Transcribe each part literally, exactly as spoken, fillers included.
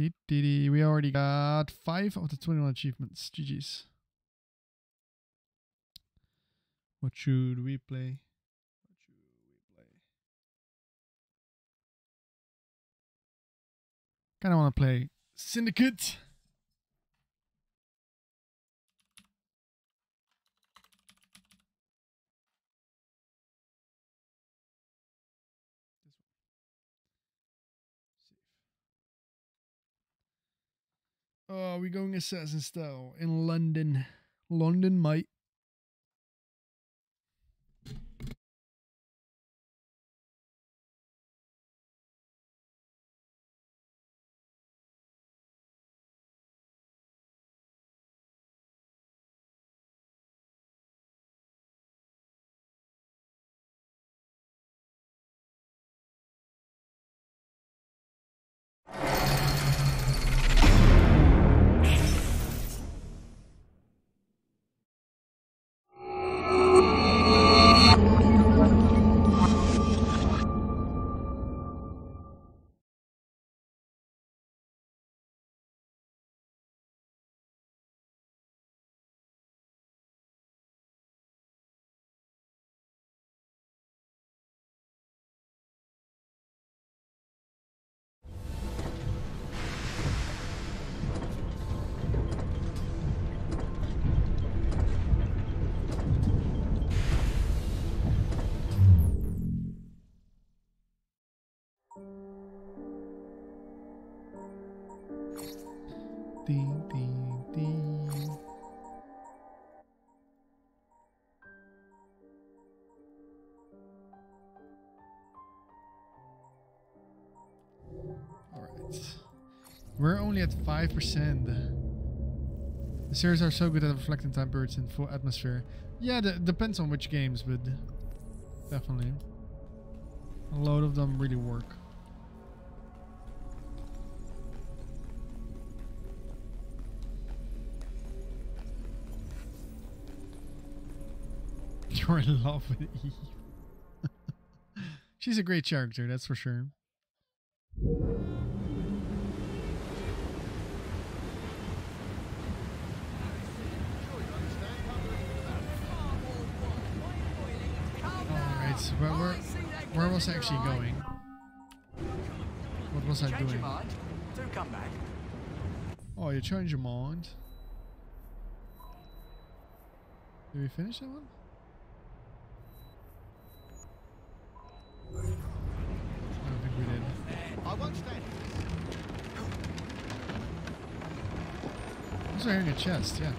Dee dee dee. We already got five of the twenty-one achievements. G G's. What should we play? What should we play? Kind of want to play Syndicate. Oh, we're going Assassin's style in London. London, mate. Ding, ding, ding. All right, we're only at five percent. The series are so good at reflecting time periods in full atmosphere. Yeah, that depends on which games, but definitely a lot of them really work. You're in love with Eve. She's a great character, that's for sure. Alright, so where, where, where was I actually going? What was I doing? Oh, you changed your mind. Did we finish that one? I won't stand. Those are in your chest, yeah.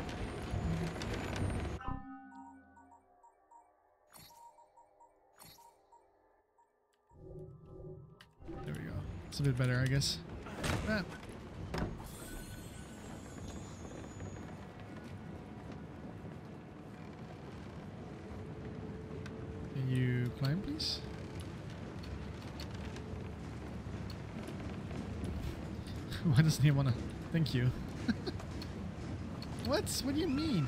There we go. It's a bit better, I guess. Ah. Can you climb, please? Why doesn't he want to? Thank you. What? What do you mean?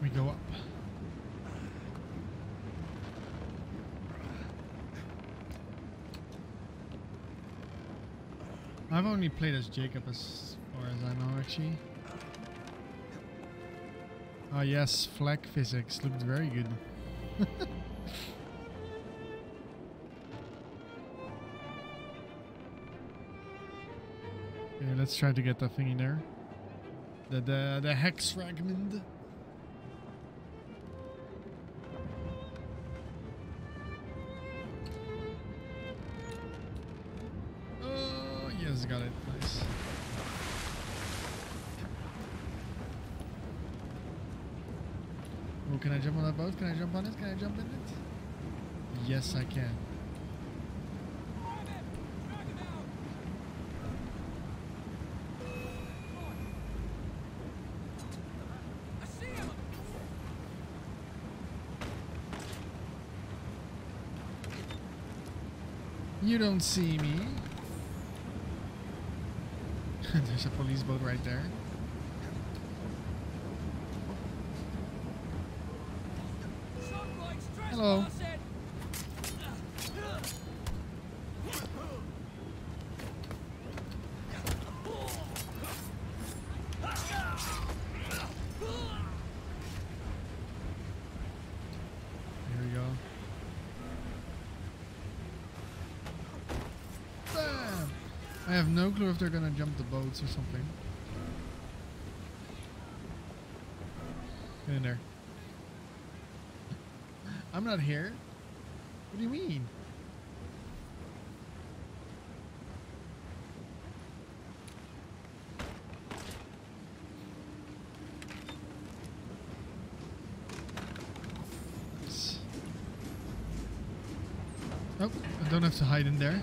We go up. I've only played as Jacob as far as I know, actually. Ah, yes, flak physics looked very good. Okay, let's try to get that thing in there. The the the hex fragment. got it. Nice. Oh, can I jump on that boat? Can I jump on it? Can I jump in it? Yes, I can. You don't see me. There's a police boat right there. Hello. I have no clue if they're gonna jump the boats or something. Get in there. I'm not here. What do you mean? Oh, I don't have to hide in there.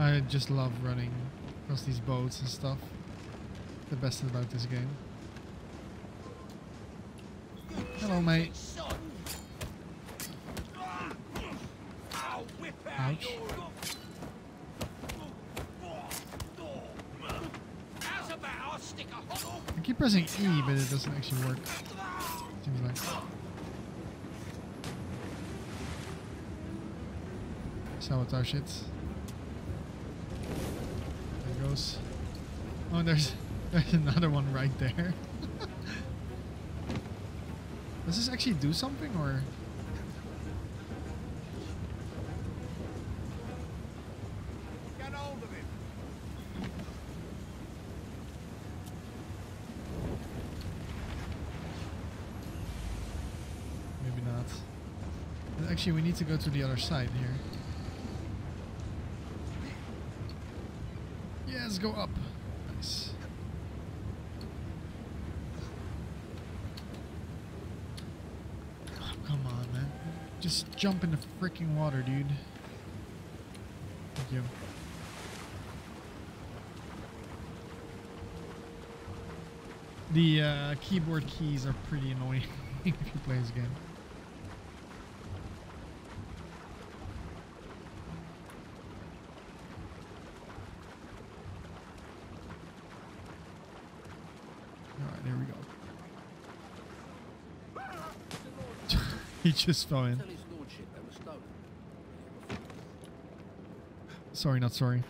I just love running across these boats and stuff. The best about this game. Hello, mate. Ouch. I keep pressing E, but it doesn't actually work. Seems like. Sabotage it. Oh, there's there's another one right there. Does this actually do something, or? Get hold of it. Maybe not. Actually, we need to go to the other side here. Let's go up. Nice. Oh, come on, man. Just jump in the freaking water, dude. Thank you. The uh, keyboard keys are pretty annoying if you play this game. He just fell in. Sorry, not sorry.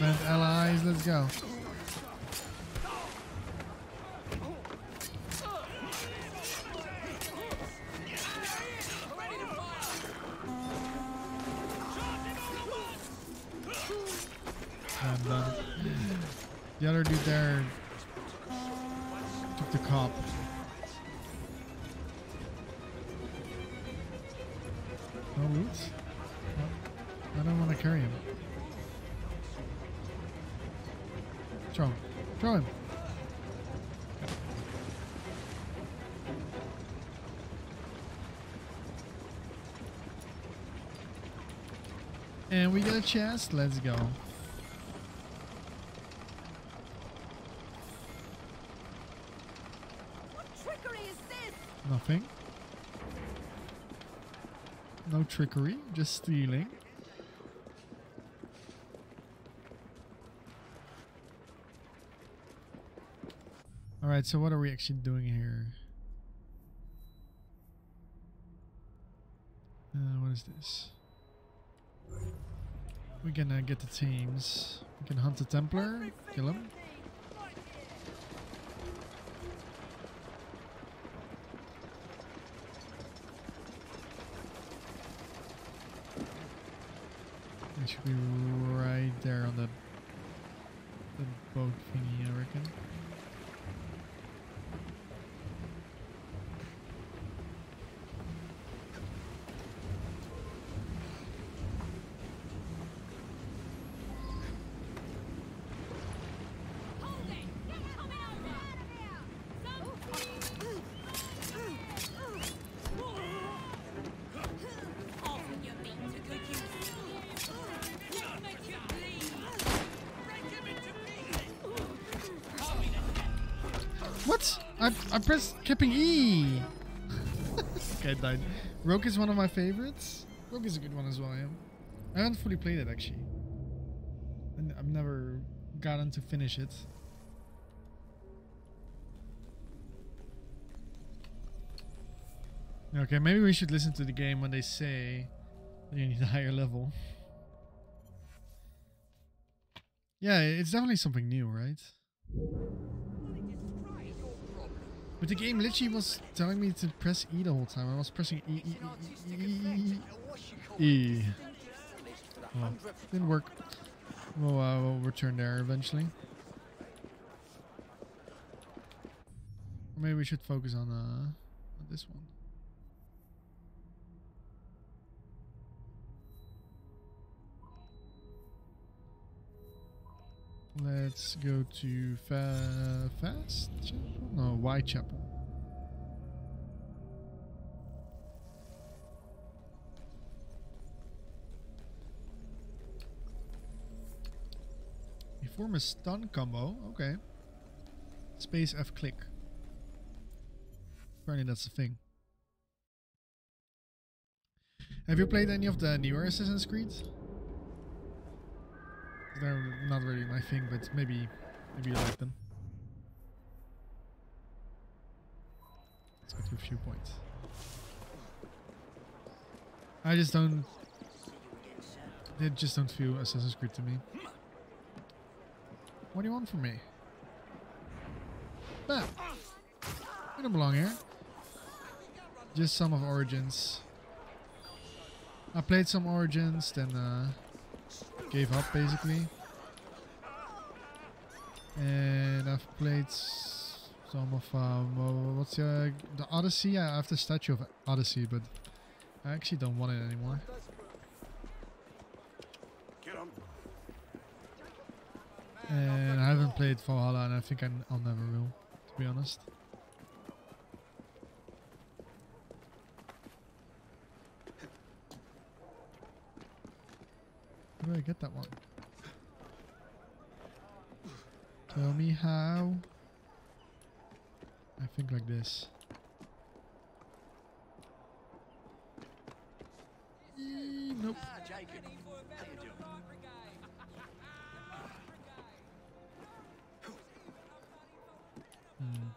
And allies, let's go. The other dude there took the cop. No loot? No. I don't want to carry him. Throw him. Throw him. And we got a chest. Let's go. Nothing. No trickery, just stealing. Alright, so what are we actually doing here? Uh, what is this? We're gonna get the teams. We can hunt the Templar, kill him. It should be right there on the, the boat thingy, I reckon. I pressed Kipping E. Okay, I died. Rogue is one of my favorites. Rogue is a good one as well. Yeah. I haven't fully played it actually. And I've never gotten to finish it. Okay, maybe we should listen to the game when they say that you need a higher level. Yeah, it's definitely something new, right? But the game literally was telling me to press E the whole time. I was pressing E, E, E, E, E. Well, didn't work. We'll, uh, we'll return there eventually. Maybe we should focus on, uh, on this one. Let's go to fa Fast Chapel? No, Y Chapel. You form a stun combo. Okay. Space F click. Apparently that's the thing. Have you played any of the newer Assassin's Creed? They're not really my thing, but maybe maybe you like them. Let's go to a few points. I just don't. They just don't feel Assassin's Creed to me. What do you want from me? Bam! We don't belong here. Just some of Origins. I played some Origins, then. Uh, Gave up basically, and I've played some of um, what's uh, the Odyssey. I have the statue of Odyssey, but I actually don't want it anymore. And I haven't played Valhalla, and I think I'll never will, to be honest. How do I get that one? Tell me how. I think like this. E nope. Hmm.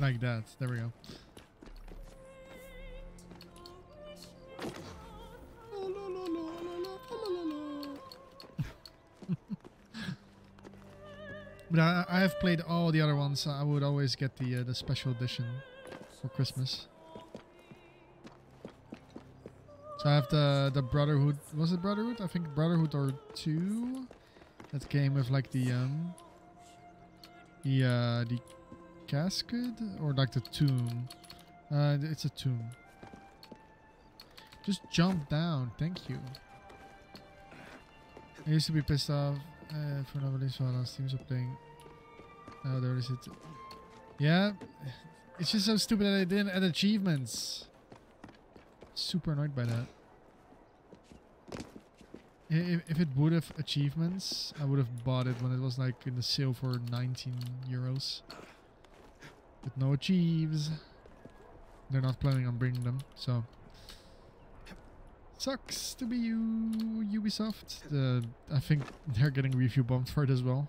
Like that. There we go. But I, I have played all the other ones. I would always get the uh, the special edition for Christmas. So I have the the Brotherhood. Was it Brotherhood? I think Brotherhood or two. That came with like the um the uh, the casket or like the tomb. Uh, it's a tomb. Just jump down. Thank you. I used to be pissed off. Uh, for nobody saw our teams are playing. Oh, there is it. Yeah, it's just so stupid that I didn't add achievements. Super annoyed by that. If, if it would have achievements, I would have bought it when it was like in the sale for nineteen euros. But no achieves. They're not planning on bringing them, so. Sucks to be you, Ubisoft. Uh, I think they're getting review bumped for it as well.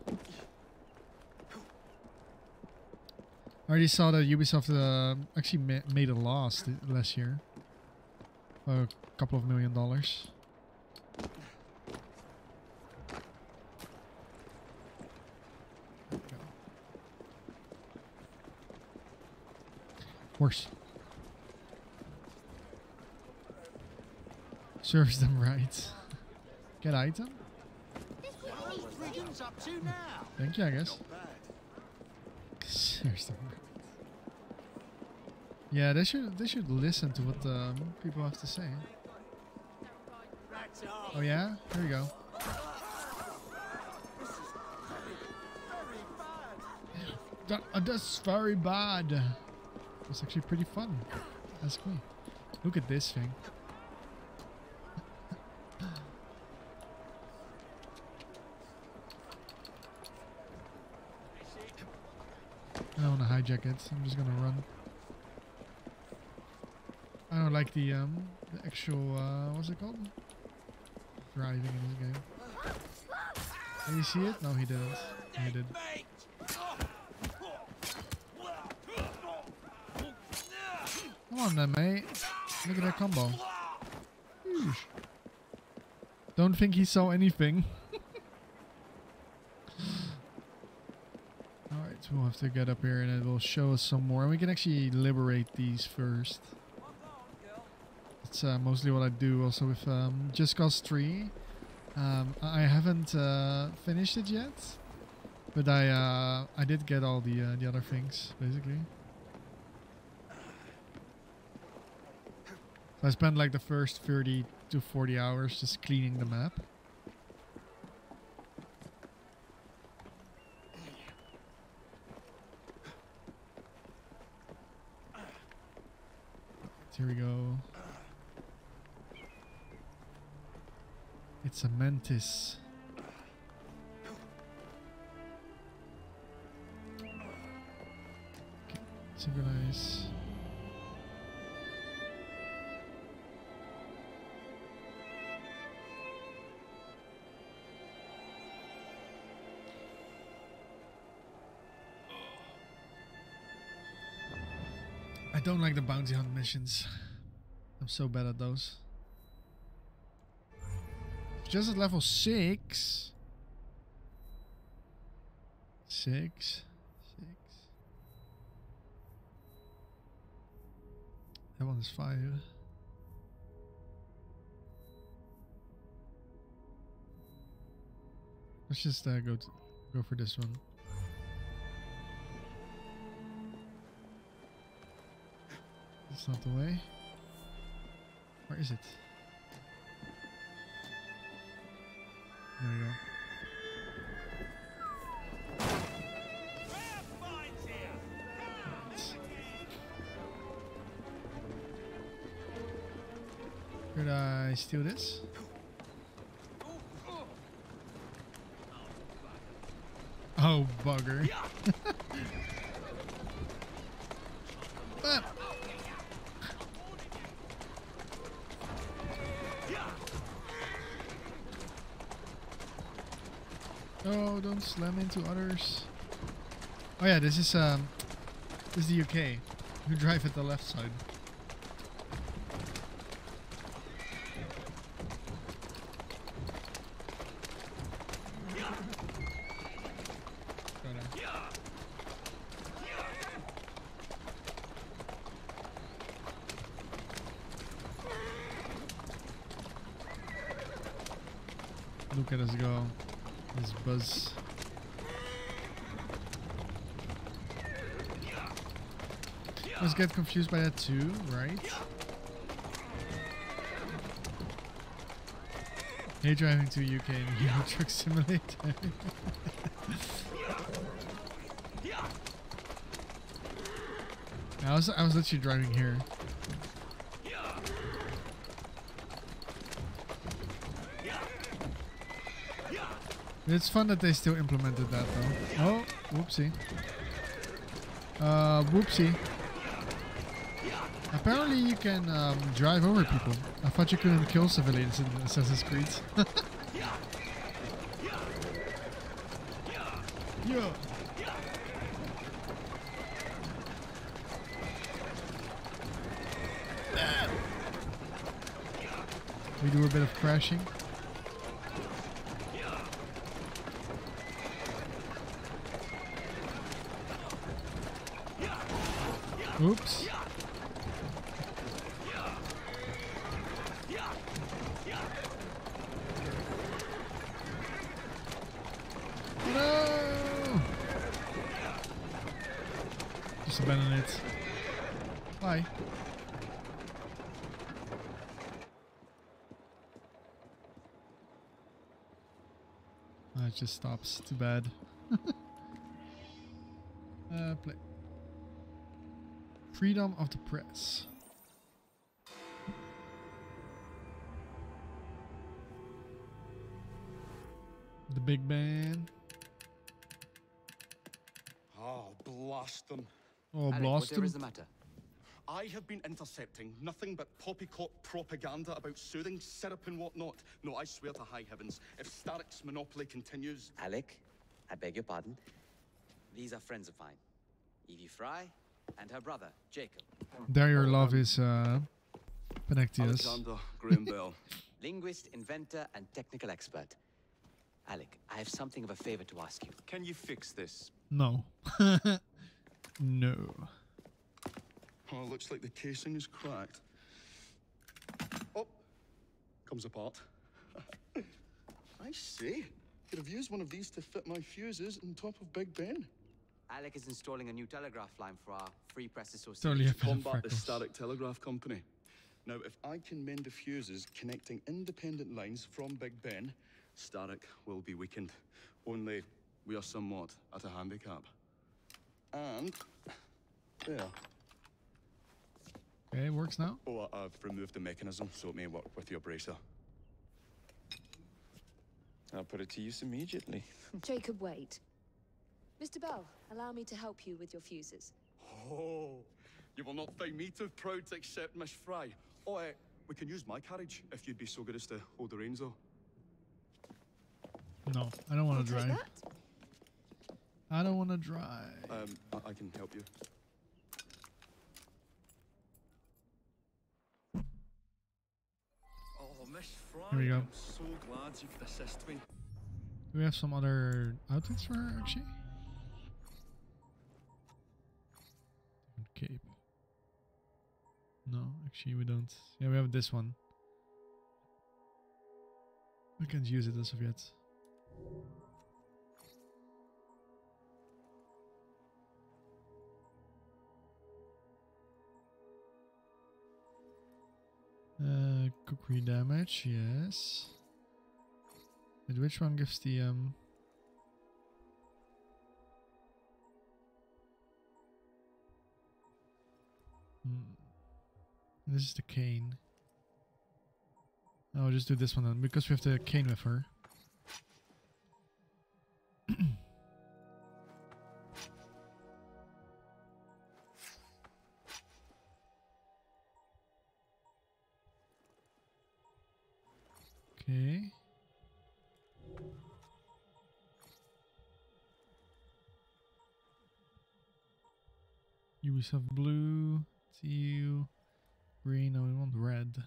I already saw that Ubisoft uh, actually ma made a loss last year. A couple of million dollars. Worse. Serves them right. Get an item? Thank you, I guess. Serves them right. Yeah, they should they should listen to what the people have to say. Oh yeah? Here we go. That, uh, that's very bad. It's actually pretty fun. That's cool. Look at this thing. I don't want to hijack it. So I'm just gonna run. I don't like the um the actual uh, what's it called? Driving in this game. Did you see it? No, he didn't. He did. Come on then, mate. Look at that combo. Yeesh. Don't think he saw anything. Alright, we'll have to get up here and it will show us some more. And we can actually liberate these first. That's uh, mostly what I do also with um, Just Cause three. Um, I haven't uh, finished it yet. But I uh, I did get all the, uh, the other things, basically. I spent like the first thirty to forty hours just cleaning the map. Here we go. It's a mantis. Okay. Synchronize. I don't like the bounty hunt missions. I'm so bad at those. Just at level six. Six. Six. That one is five. Let's just uh, go to, go for this one. It's not the way. Where is it? There we go. Right. Could I steal this? Oh, bugger. Oh, don't slam into others. Oh yeah, this is um, this is the U K. You drive at the left side. Look at us go. This buzz. I always get confused by that too, right? You're driving to U K in a Euro Truck Simulator. I was I was literally driving here. It's fun that they still implemented that though. Oh, whoopsie. Uh, whoopsie. Apparently you can um, drive over people. I thought you couldn't kill civilians in Assassin's Creed. Yeah. We do a bit of crashing. Oops. Hi. Uh, it just stops. Too bad. uh, play. Freedom of the press. The Big Ben. Oh, blast them. Oh, Alec, blast them. What is the matter? I have been intercepting nothing but poppycock propaganda about soothing syrup and whatnot. No, I swear to high heavens, if Starrick's monopoly continues... Alec, I beg your pardon. These are friends of mine. Evie Fry and her brother, Jacob. There your love is, uh... Panactius. Alexander Graham Bell. Linguist, inventor, and technical expert. Alec, I have something of a favor to ask you. Can you fix this? No. No. Oh, looks like the casing is cracked. Oh, comes apart. I see. Could have used one of these to fit my fuses on top of Big Ben. Alec is installing a new telegraph line for our Free Press Association. To combat the Starrick Telegraph Company. Now, if I can mend the fuses connecting independent lines from Big Ben, Starrick will be weakened. Only we are somewhat at a handicap. And there. Okay, works now. Oh, I've removed the mechanism, so it may work with your bracer. I'll put it to use immediately. Jacob, wait. Mister Bell, allow me to help you with your fuses. Oh, you will not find me too proud to accept Miss Fry. Oh, uh, we can use my carriage, if you'd be so good as to hold the reins, though. No, I don't want to drive. I don't want to drive. Um, I, I can help you. Oh, Miss Fry, here we go. I'm so glad you could assist me. Do we have some other outfits for her, actually? Cape. No, actually we don't. Yeah, we have this one. We can't use it as of yet. Uh, cookery damage, yes. But which one gives the um? Hmm. This is the cane. I'll just do this one then, because we have the cane with her. Okay. You have blue, teal, green. No, we want red.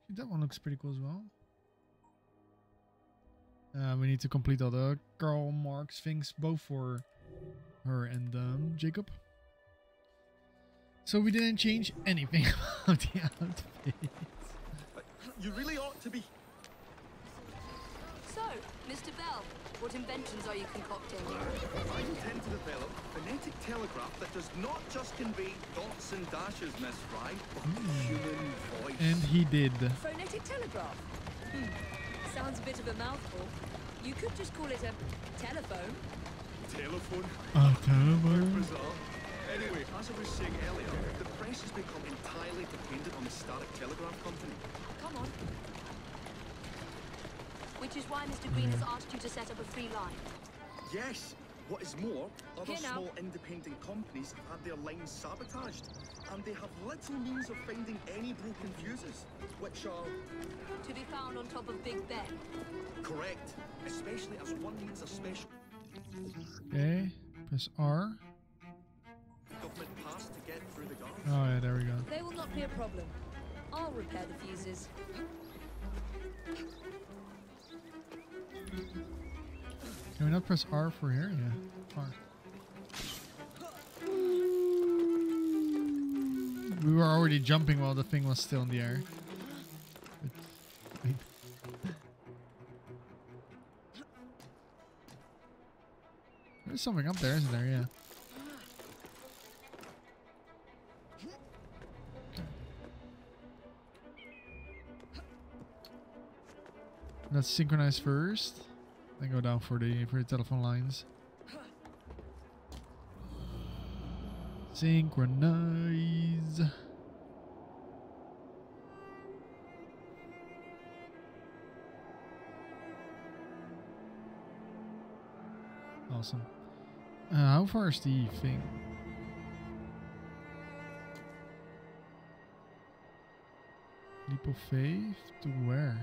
Actually, that one looks pretty cool as well. Uh, we need to complete all the Karl Marx things, both for her and um, Jacob. So we didn't change anything about the outfit. You really ought to be. So, Mister Bell, what inventions are you concocting? I intend to develop a phonetic telegraph that does not just convey dots and dashes, Miss Fry, but mm. human voice. And he did. Phonetic telegraph? Hmm. Sounds a bit of a mouthful. You could just call it a telephone. Telephone? A telephone? Anyway, as I was saying earlier, the press has become entirely dependent on the Starrick Telegraph Company. Come on. Which is why Mister Green has asked you to set up a free line. Yes. What is more, other small independent companies have had their lines sabotaged, and they have little means of finding any broken fuses, which are... to be found on top of Big Ben. Correct. Especially as one needs a special... Okay. Press R. Government pass to get through the guards. Oh yeah, there we go. They will not be a problem. I'll repair the fuses. Can we not press R for here? Yeah, R. We were already jumping while the thing was still in the air. There's something up there, isn't there? Yeah. Let's synchronize first, then go down for the for the telephone lines. Synchronize. Awesome. Uh, how far is the thing? Leap of faith to where?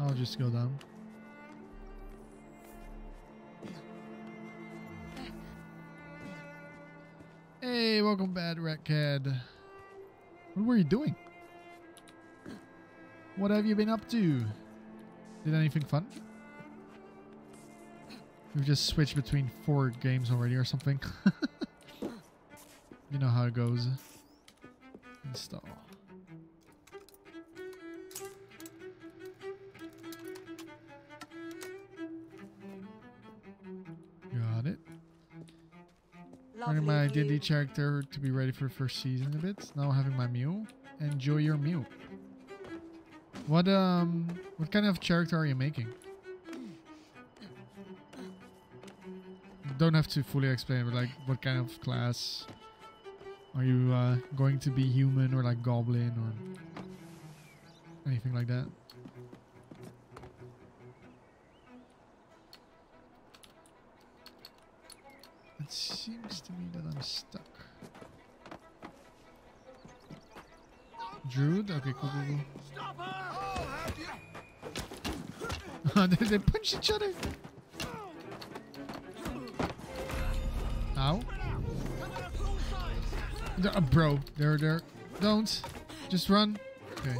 I'll just go down. Hey, welcome, Bad Ratcad. What were you doing? What have you been up to? Did anything fun? We've just switched between four games already or something. You know how it goes. Install. Learning my D and D character to be ready for the first season of it. Now having my meal. Enjoy your meal. What um, what kind of character are you making? Don't have to fully explain, but like, what kind of class are you uh, going to be? Human or like goblin or anything like that? It seems to me that I'm stuck. Druid? Okay, cool, cool, cool. Did they punch each other? Ow. They're, uh, bro, they're there. Don't. Just run. Okay.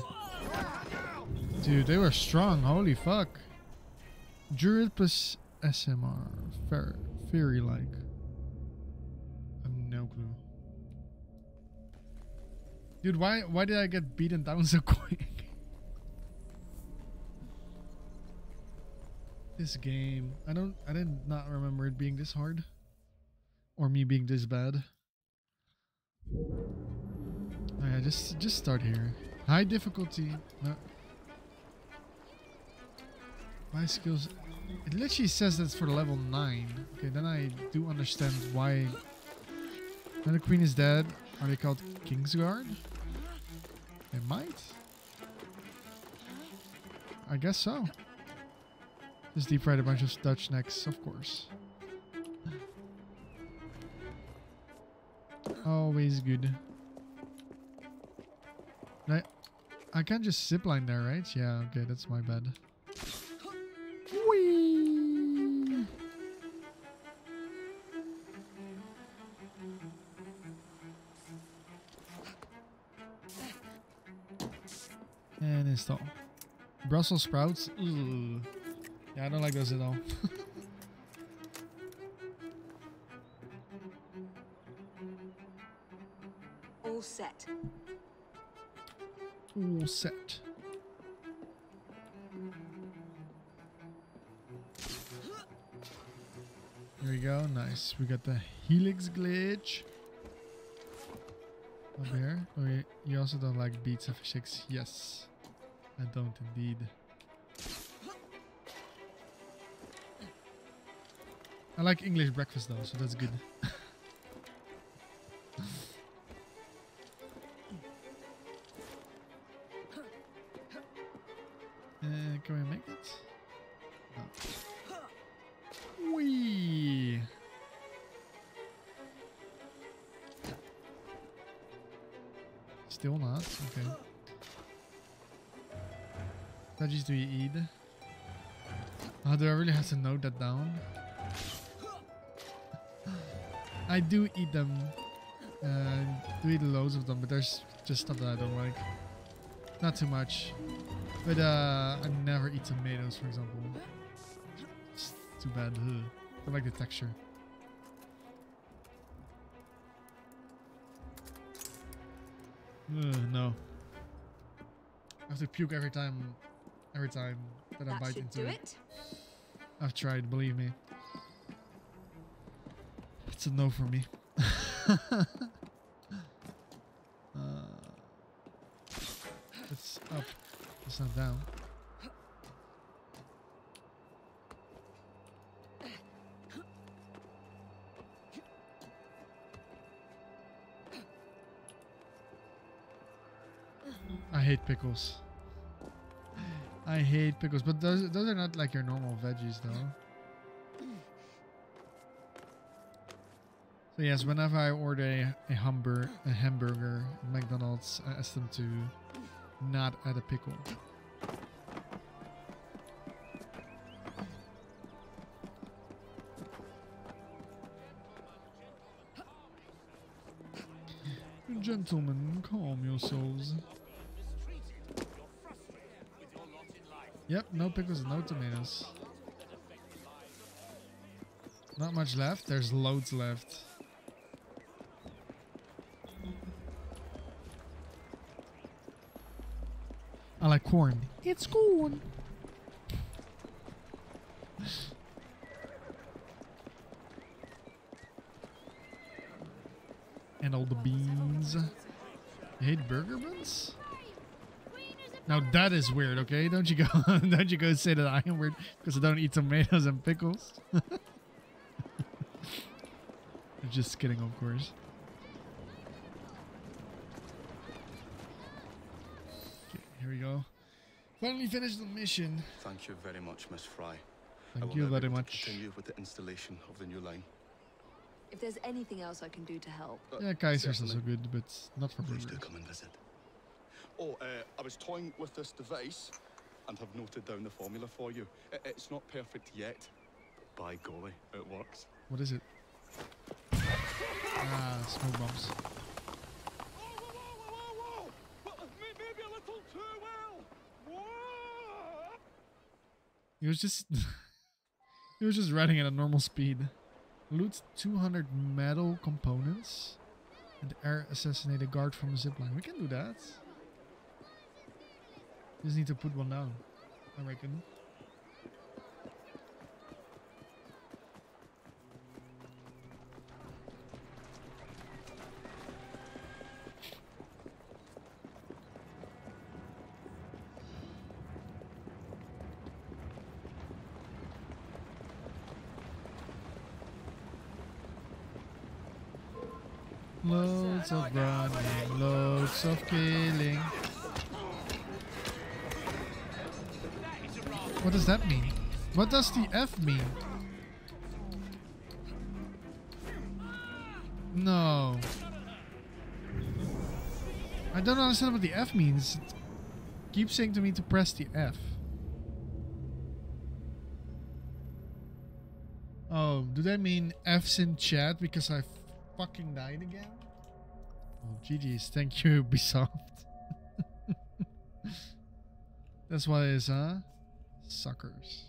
Dude, they were strong. Holy fuck. Druid plus S M R. Fair, fairy like. No clue. Dude, why why did I get beaten down so quick? This game. I don't I did not remember it being this hard. Or me being this bad. Oh yeah, just just start here. High difficulty. No. My skills. It literally says that's for level nine. Okay, then I do understand why. Now the queen is dead. Are they called Kingsguard? They might. I guess so. Just deep fried a bunch of Dutch necks, of course. Always good. I, I can't just zipline there, right? Yeah, okay, that's my bad. Install Brussels sprouts. Ooh. Yeah, I don't like those at all. All set. All set. Here we go. Nice. We got the helix glitch. Over here. Okay. You also don't like beats of six. Yes. I don't indeed. I like English breakfast though, so that's good. uh, can we make it? No. Wee. Still not. Okay. Veggies do you eat? Oh, do I really have to note that down? I do eat them. Uh, I do eat loads of them, but there's just stuff that I don't like. Not too much. But uh, I never eat tomatoes, for example. It's too bad. Ugh. I like the texture. Ugh, no. I have to puke every time. Every time that, that I bite into it. it. I've tried, believe me. It's a no for me. uh, it's up. It's not down. I hate pickles. I hate pickles, but those those are not like your normal veggies, though. So yes, whenever I order a, a hamburger, a hamburger at McDonald's, I ask them to not add a pickle. Gentlemen, calm yourselves. Yep, no pickles, no tomatoes. Not much left. There's loads left. I like corn. It's corn. And all the beans. You hate burger buns? Now that is weird, okay? Don't you go, don't you go say that I am weird because I don't eat tomatoes and pickles. I'm just kidding, of course. Okay, here we go. Finally finished the mission. Thank you very much, Miss Fry. Thank you very much. Continue with the installation of the new line. If there's anything else I can do to help. Uh, yeah, Kaisers are so good, but not for burgers. Please do come and visit. Oh, uh, I was toying with this device and have noted down the formula for you. It, it's not perfect yet, but by golly, it works. What is it? Ah, smoke bombs. Oh, whoa, whoa, whoa, whoa, whoa. Maybe a little too well. Whoa. He was just... he was just running at a normal speed. Loot two hundred metal components and air assassinate a guard from a zipline. We can do that. Just need to put one down, I reckon. Loads of running, loads of killing. What does that mean? What does the F mean? No. I don't understand what the F means. It keeps saying to me to press the F. Oh, do they mean F's in chat because I fucking died again? Oh, G G's. Thank you, Ubisoft. That's what it is, huh? Suckers.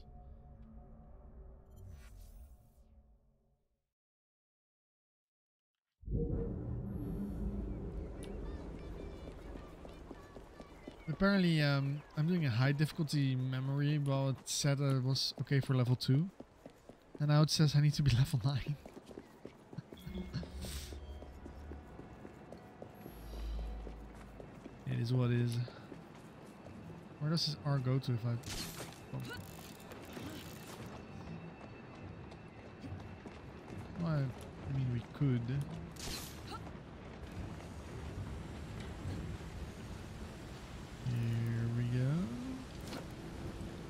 Apparently, um, I'm doing a high difficulty memory, but it said that it was okay for level two. And now it says I need to be level nine. It is what it is. Where does this R go to if I... Oh. Well, I mean, we could. Here we go.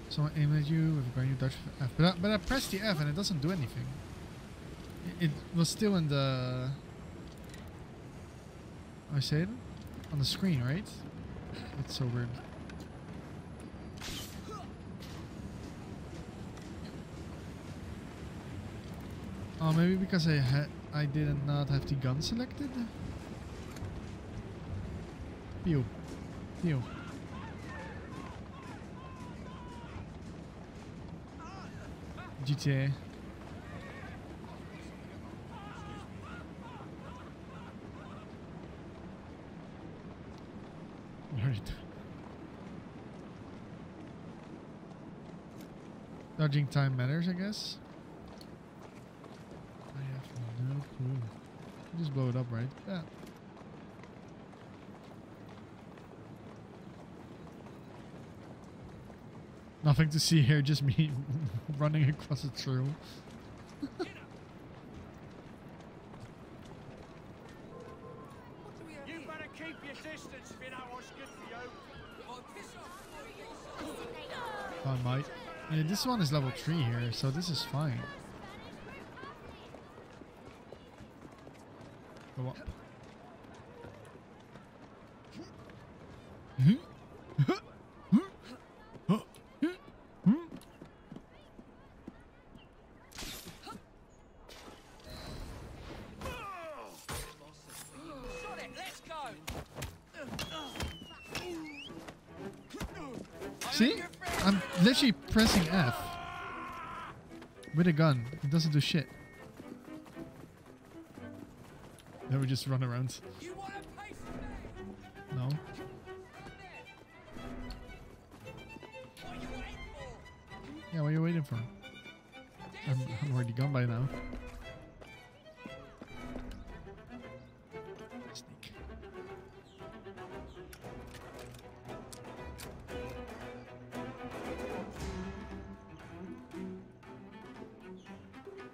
Someone aimed at you with a brand new Dutch F. But I, but I pressed the F and it doesn't do anything. It, it was still in the... I say it? On the screen, right? That's so weird. Oh, maybe because I had I did not have the gun selected. Pew, pew. G T A. All right. Dodging time matters, I guess. I have no clue. Just blow it up, right? Yeah. Nothing to see here, just me running across a trail. I might. Yeah, this one is level three here, so this is fine. Go up. Pressing F with a gun, it doesn't do shit. Then we just run around. No. Yeah, what are you waiting for? I'm, I'm already gone by now.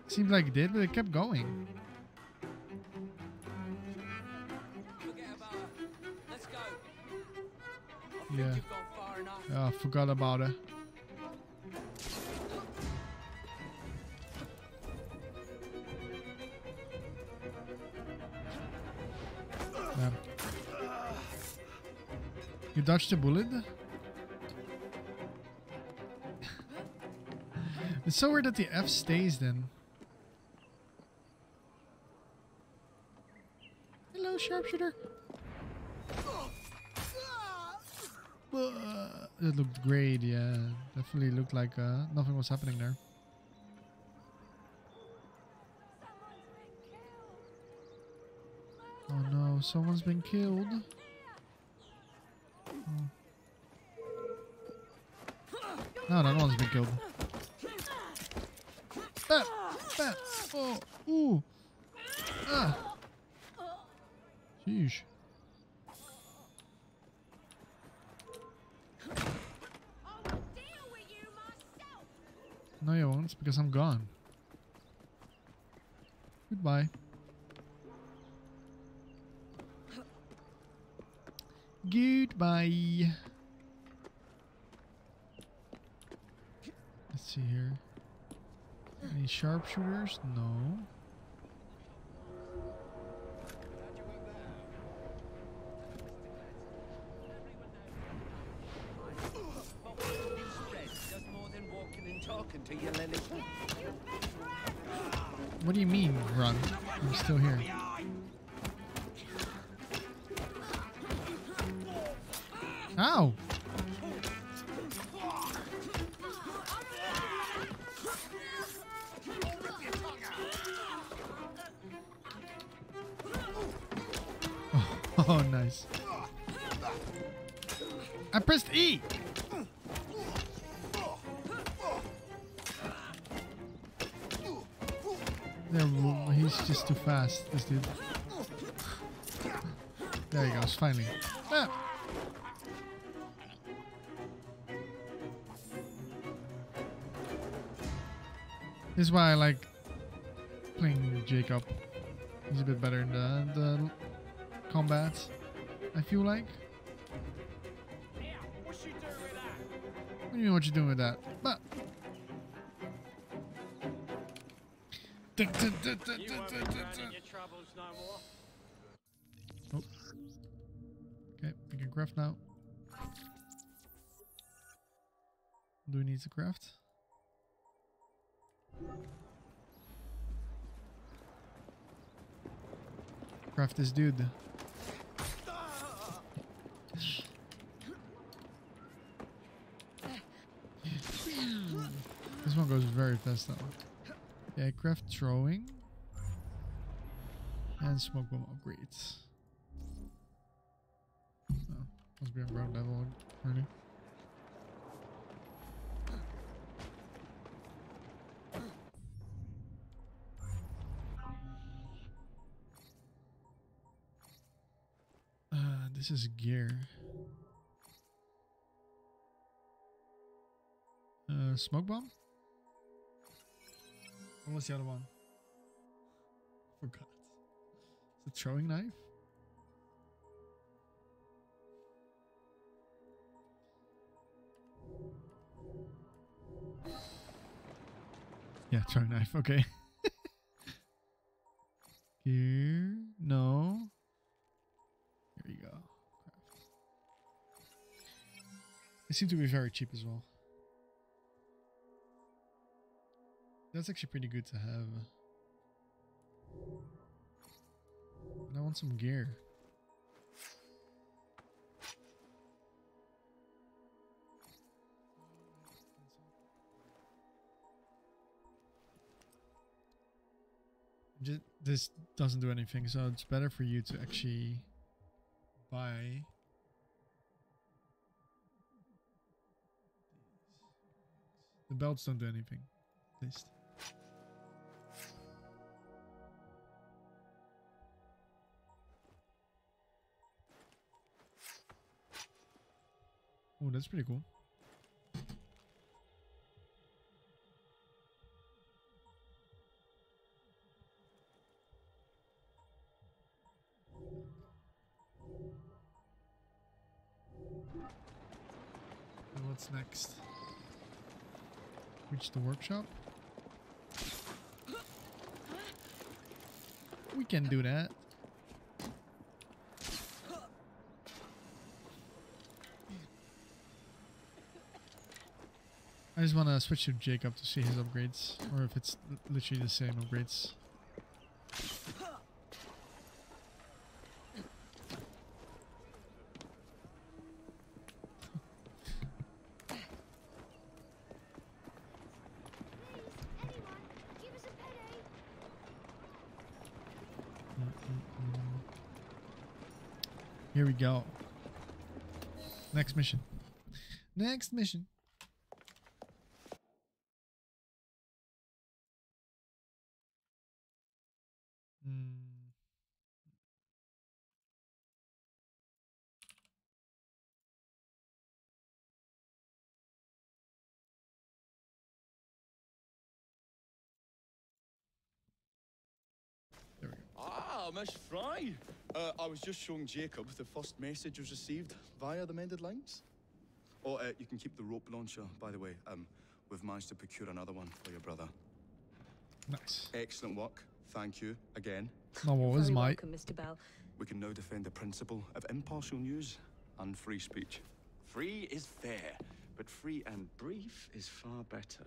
Seemed like it did, but it kept going. Let's go. I yeah. Oh, I forgot about it. Yeah. You dodged the bullet? It's so weird that the F stays then. Sharpshooter. That looked great, yeah. Definitely looked like uh, nothing was happening there. Oh no, someone's been killed. Oh. No, no, no one's been killed. Ah, ah, oh, ooh. Ah. Jeez. No, you won't, because I'm gone. Goodbye. Goodbye. Let's see here. Any sharpshooters? No. What do you mean, run? I'm still here. Ow! Oh, oh, nice. I pressed E! He's just too fast, this dude. There he goes, finally. Ah. This is why I like playing Jacob. He's a bit better in the, the combat, I feel like. What do you mean, what you doing with that? Ah. You won't be running your troubles no more. Oh. Okay, we can craft now. Do we need to craft? Craft this dude. This one goes very fast though. Aircraft throwing and smoke bomb upgrades. Oh, must be on ground level already. this is gear. Uh, smoke bomb? And what's the other one? Forgot. It's a throwing knife? Yeah, throwing knife, okay. Here, no. Here we go. They seem to be very cheap as well. That's actually pretty good to have. But I want some gear. Just, this doesn't do anything, so it's better for you to actually buy. The belts don't do anything. At least. Oh, that's pretty cool. And what's next? Reach the workshop? We can do that. I just want to switch to Jacob to see his upgrades, or if it's literally the same upgrades. Here we go. Next mission. Next mission. Mm. There we go. Ah, Miss Fry. Uh, I was just showing Jacob the first message was received via the mended lines. Oh, uh, you can keep the rope launcher, by the way. Um, we've managed to procure another one for your brother. Nice. Excellent work. Thank you again. No, what was my... Welcome, Mister Bell. We can now defend the principle of impartial news and free speech. Free is fair, but free and brief is far better.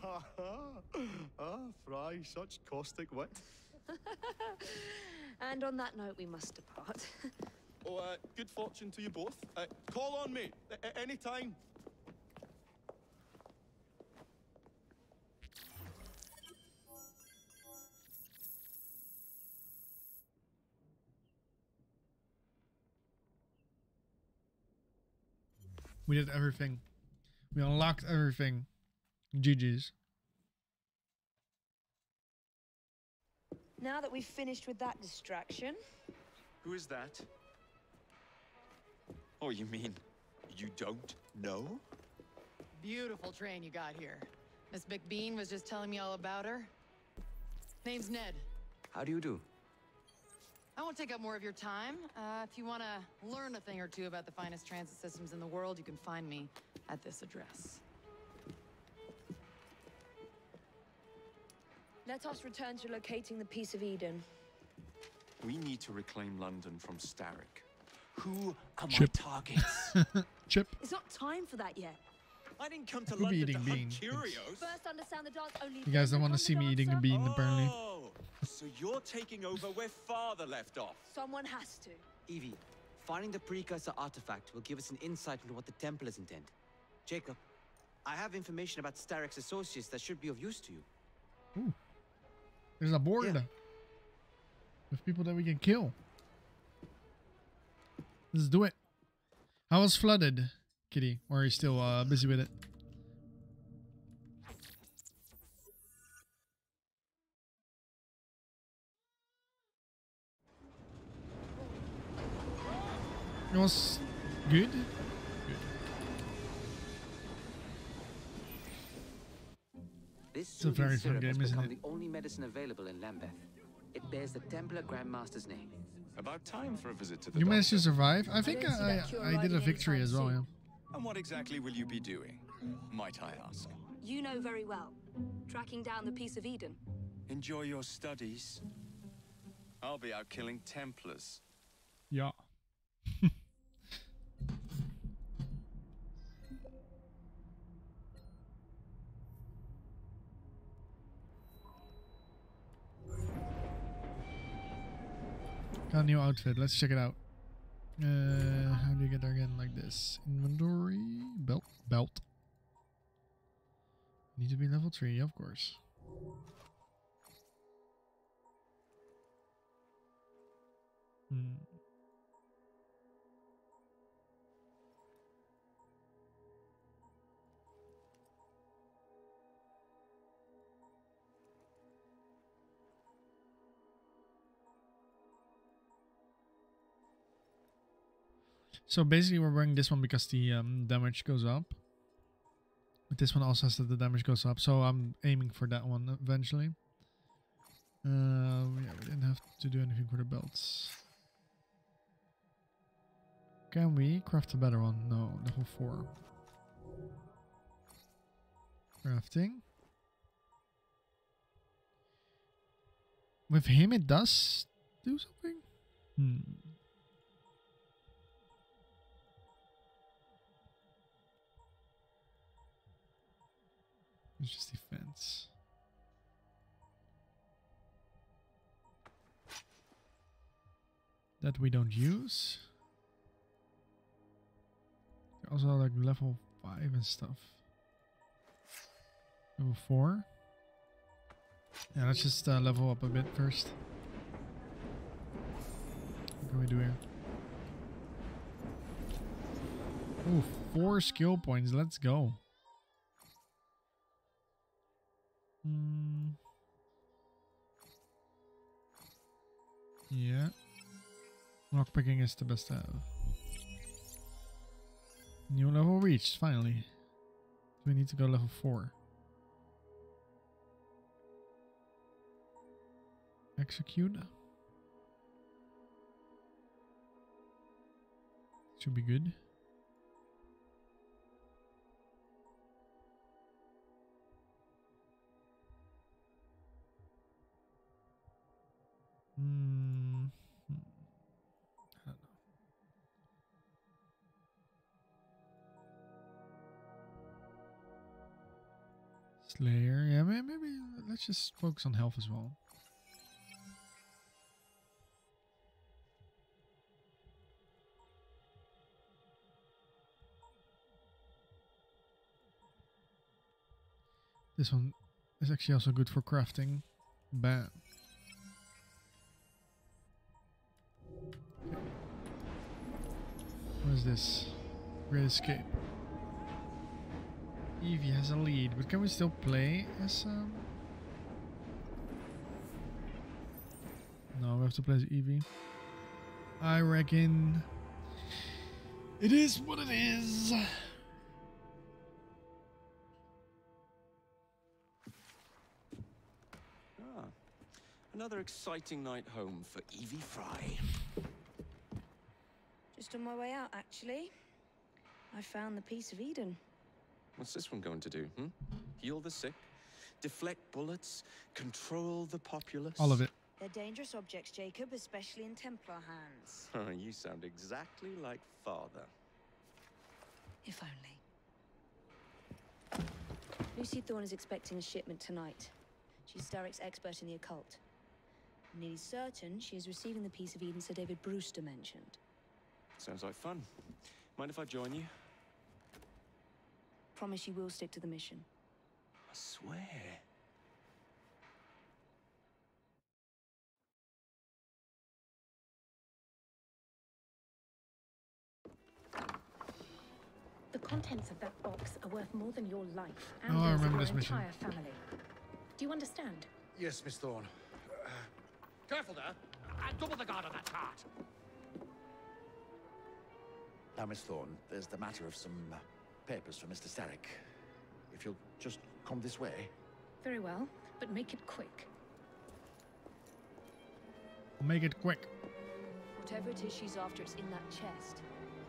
Ha ha! Ah, Fry, such caustic wit. And on that note, we must depart. Oh, uh, good fortune to you both. Uh, call on me at any time. We did everything. We unlocked everything. G G's. Now that we've finished with that distraction... Who is that? Oh, you mean you don't know? Beautiful train you got here. Miss McBean was just telling me all about her. Name's Ned. How do you do? I won't take up more of your time. Uh, if you want to learn a thing or two about the finest transit systems in the world, you can find me at this address. Let us return to locating the Piece of Eden. We need to reclaim London from Starrick. Who are my targets? Chip. It's not time for that yet. I didn't come to London to hunt Cheerios. First understand the dance only. You guys don't want to see me eating a bean, apparently. Oh, so you're taking over where Father left off. Someone has to. Evie, finding the precursor artifact will give us an insight into what the Templars intend. Jacob, I have information about Starrick's associates that should be of use to you. Ooh. There's a board yeah. with people that we can kill. Let's do it. I was flooded, Kitty. Or are you still uh, busy with it? It was good. Good. This it's a very fun game, isn't it? The only medicine available in Lambeth. It bears the Templar Grandmaster's name. About time for a visit to the. You managed to survive. I think I, I, I did a victory as well. Yeah. And what exactly will you be doing, might I ask? You know very well, tracking down the Piece of Eden. Enjoy your studies. I'll be out killing Templars. Yeah. Got a new outfit. Let's check it out. Uh, how do you get there again? Like this. Inventory. Belt. Belt. Need to be level three, of course. Hmm. So basically we're wearing this one because the um, damage goes up. But this one also has that the damage goes up. So I'm aiming for that one eventually. Uh, yeah, we didn't have to do anything for the belts. Can we craft a better one? No, level four. Crafting. With him it does do something? Hmm. It's just defense. That we don't use. They're also like level five and stuff. Level four. Yeah, let's just uh, level up a bit first. What can we do here? Ooh, four skill points. Let's go. Hmm. Yeah. Lockpicking is the best to have. New level reached, finally. We need to go level four. Execute. Should be good. Hmm. I don't know. Slayer. Yeah, maybe let's just focus on health as well. This one is actually also good for crafting. Bam. What is this? Great escape. Evie has a lead, but can we still play as um No, we have to play as Evie. I reckon it is what it is. Ah, another exciting night home for Evie Fry. Just on my way out, actually. I found the Piece of Eden. What's this one going to do? Hmm? Heal the sick, deflect bullets, control the populace. All of it. They're dangerous objects, Jacob, especially in Templar hands. Oh, you sound exactly like Father. If only. Lucy Thorne is expecting a shipment tonight. She's Starrick's expert in the occult. I'm nearly certain she is receiving the Piece of Eden Sir David Brewster mentioned. Sounds like fun. Mind if I join you? Promise you will stick to the mission. I swear. The contents of that box are worth more than your life and oh, I remember this mission. Entire family. Do you understand? Yes, Miss Thorne. Uh, careful there! I double the guard on that cart. Now, Miss Thorne, there's the matter of some papers for Mister Starrick. If you'll just come this way. Very well, but make it quick. Make it quick. Whatever it is she's after, it's in that chest.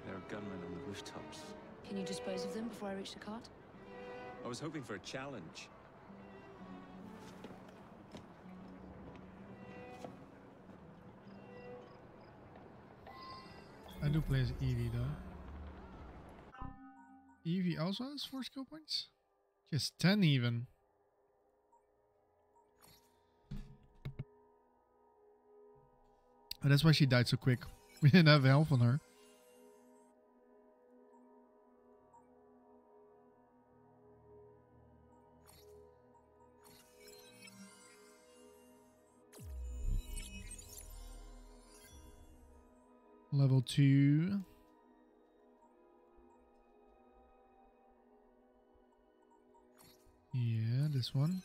There are gunmen on the rooftops. Can you dispose of them before I reach the cart? I was hoping for a challenge. I do play as Evie though. Evie also has four skill points? Just ten even. And that's why she died so quick. We didn't have health on her. Level two. Yeah, this one.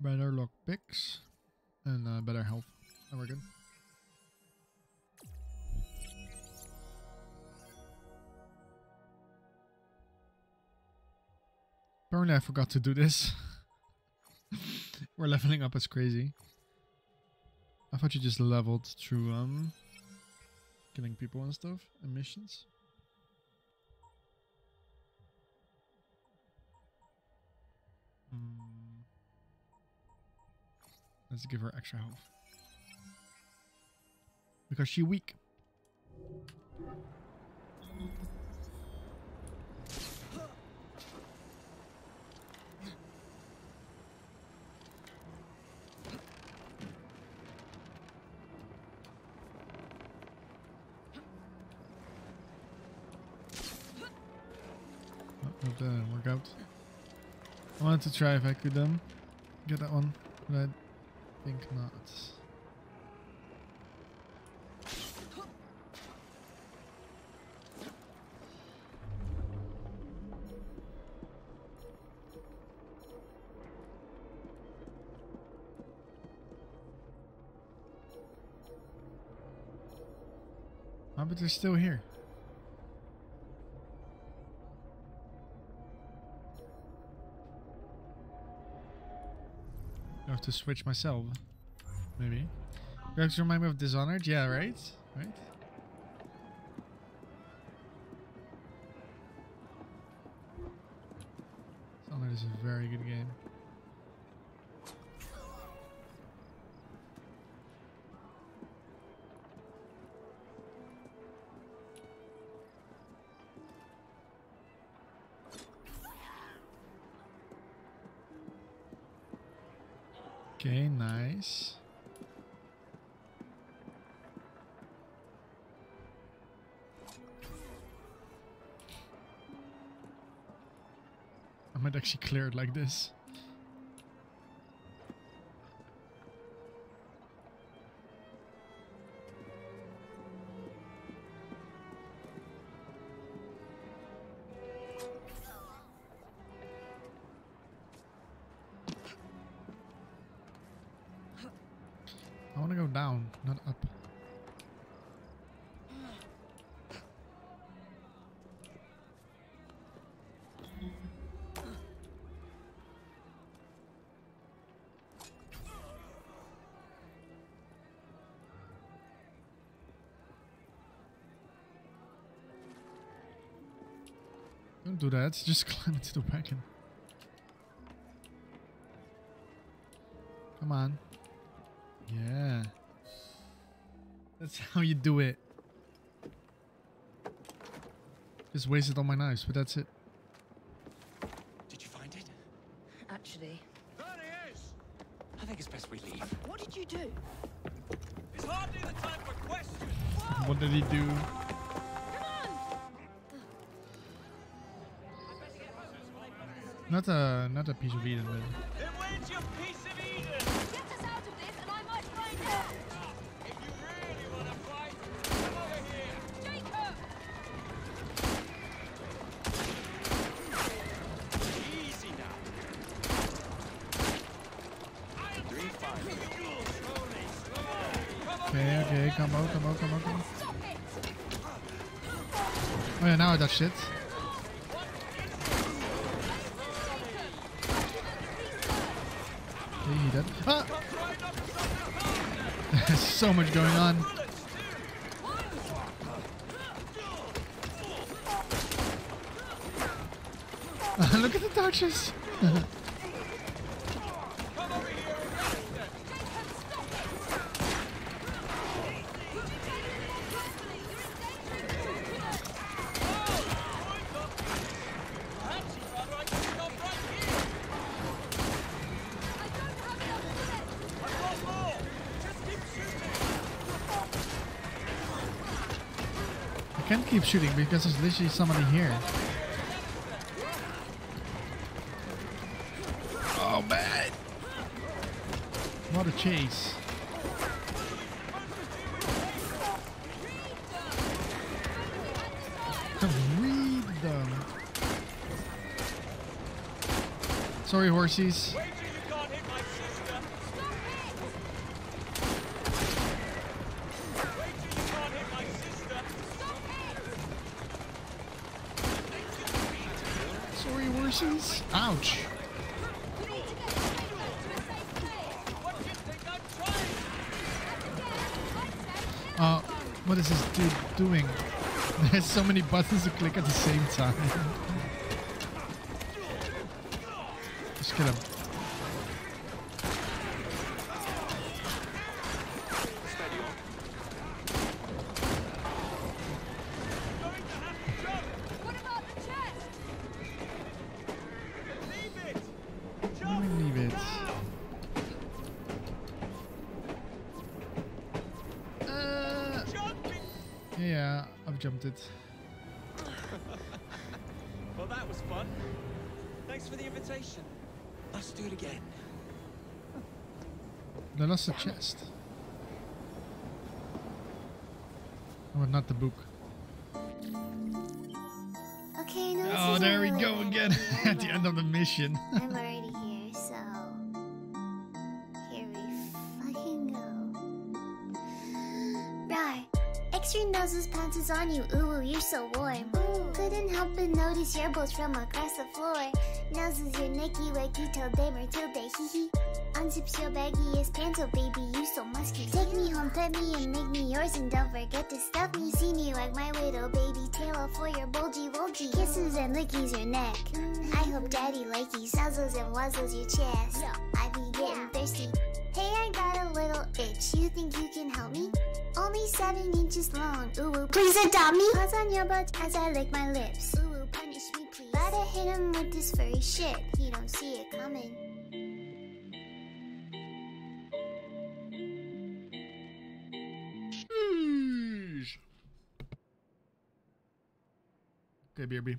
Better lock picks and uh, better health. Now we're good. Apparently, I forgot to do this. We're leveling up as crazy. I thought you just leveled through um, killing people and stuff and missions. Mm. Let's give her extra health. Because she's weak. That didn't work out. I wanted to try if I could um, get that one, but I think not. Oh, but they're still here. To switch myself, maybe. You have to remind me of Dishonored, yeah, right? Right? Dishonored is a very good game. Okay, nice. I might actually clear it like this. Don't do that, just climb into the wagon. Come on. Yeah. That's how you do it. Just wasted all my knives, but that's it. Did you find it? Actually. There he is! I think it's best we leave. What did you do? It's hardly the time for questions! Whoa! What did he do? Not a not a piece of Eden, really. Then where's your piece of Eden? Get us out of this, and I might find out. If you really want to fight, come over here. Jacob. Easy now. I'll three five. Slowly, slowly. Come on, Okay, okay, come on, come on, come on, come on. Oh yeah, now I dodged it. Okay, dead. Ah! So much going on. Look at the dodges! I can't keep shooting because there's literally somebody here. Oh man! What a chase! Read them. Sorry, horsies. Ouch! Uh, what is this dude doing? There's so many buttons to click at the same time. Just kill him. Jumped it. Well, that was fun. Thanks for the invitation. Let's do it again. They lost a chest. Oh, not the book. Okay. No, oh, there we go again. At the end of the mission. I'm already here, so here we fucking go. Right. Extra noses pounces on you, ooh, you're so warm. Ooh. Couldn't help but notice your elbows from across the floor. Noses your Nicky, wakey till day, or till day, hee hee. Unzips your baggy as pants, oh baby, you so musky. Take me home, pet me, and make me yours, and don't forget to stuff me. See me like my little baby, tail off for your bulgy wolgy. Kisses and lickies your neck. Mm. I hope daddy like you, suzzles and wuzzles your chest. Yeah. I be getting thirsty. Hey, I got a little itch, you think you can help me? Only seven inches long, ooh, please adopt me. Pause on your butt as I lick my lips. Ooh, punish me, please. Gotta hit him with this furry shit, he don't see it coming. Jeez. Okay, B R B.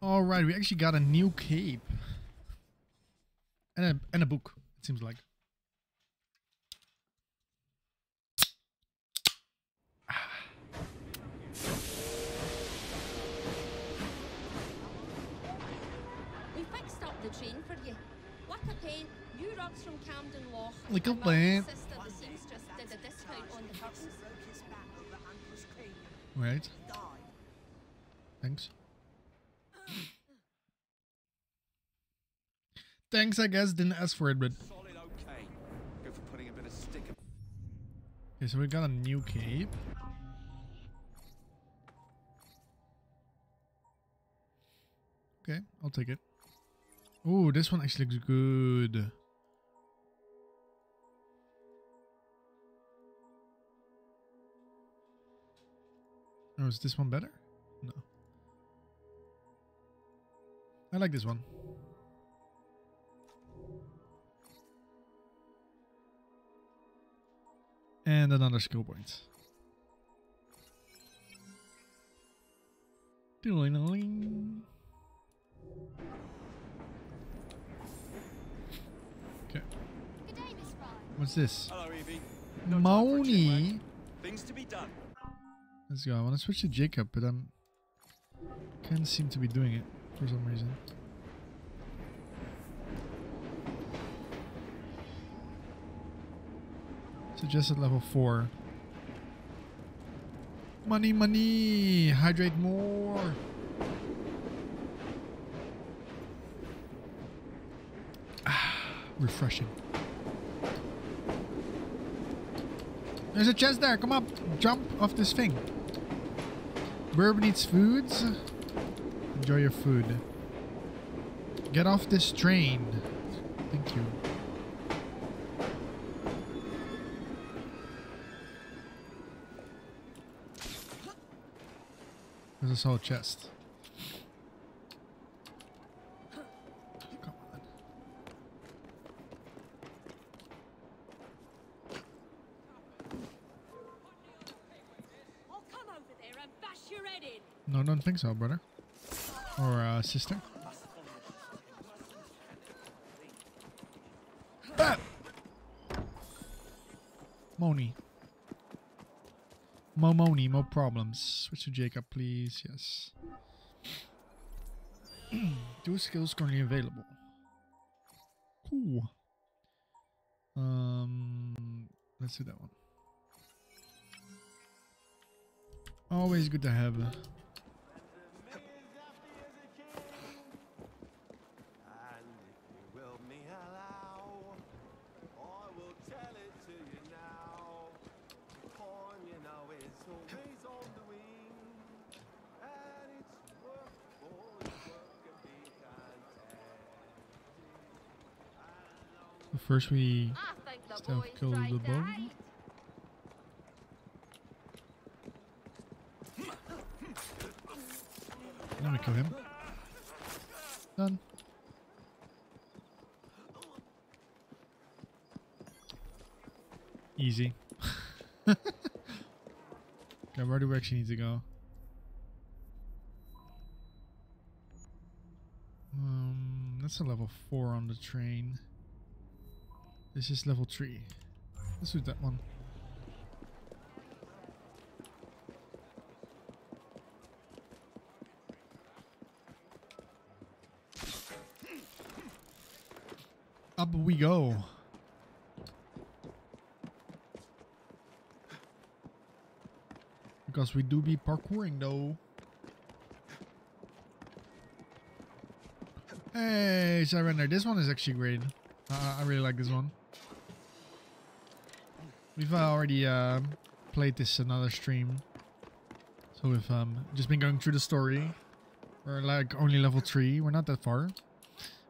All right, we actually got a new cape and a, and a book, it seems like. Ah. We fixed up the train for you. What a pain! You rugs from Camden Loch. Like a plan. Right. Thanks. Thanks, I guess. Didn't ask for it, but. Okay, so we got a new cape. Okay, I'll take it. Ooh, this one actually looks good. Oh, is this one better? No. I like this one. And another skill point. Doing. Okay. What's this? Hello, Evie. No Moni. Things to be done. Let's go. I want to switch to Jacob, but I'm can't seem to be doing it for some reason. Suggested level four. Money, money! Hydrate more! Ah, refreshing. There's a chest there! Come up! Jump off this thing! Burb needs foods. Enjoy your food. Get off this train. Thank you. This whole chest. Come on. I'll come over there and bash your head in. No, I don't think so, brother. Or uh, sister. Ah! Moni. More money, more problems. Switch to Jacob, please. Yes. Two skills currently available. Cool. Um, let's do that one. Always good to have. First we stealth kill the bug. Then we kill him. Done. Easy. Okay, where do we actually need to go? Um, that's a level four on the train. This is level three. Let's do that one. Up we go. Because we do be parkouring though. Hey, surrender. This one is actually great. Uh, I really like this one. We've uh, already uh, played this another stream, so we've um, just been going through the story. We're like only level three. We're not that far.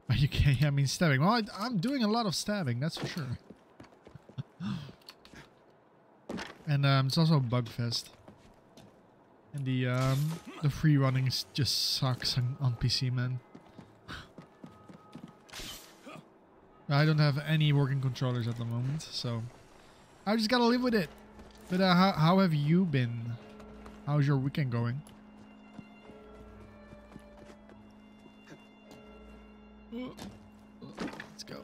But you can't. I mean, stabbing. Well, I, I'm doing a lot of stabbing. That's for sure. And um, it's also a bug fest. And the um, the free running just sucks on, on P C, man. I don't have any working controllers at the moment, so I just gotta live with it. But uh, how, how have you been? How's your weekend going? Let's go.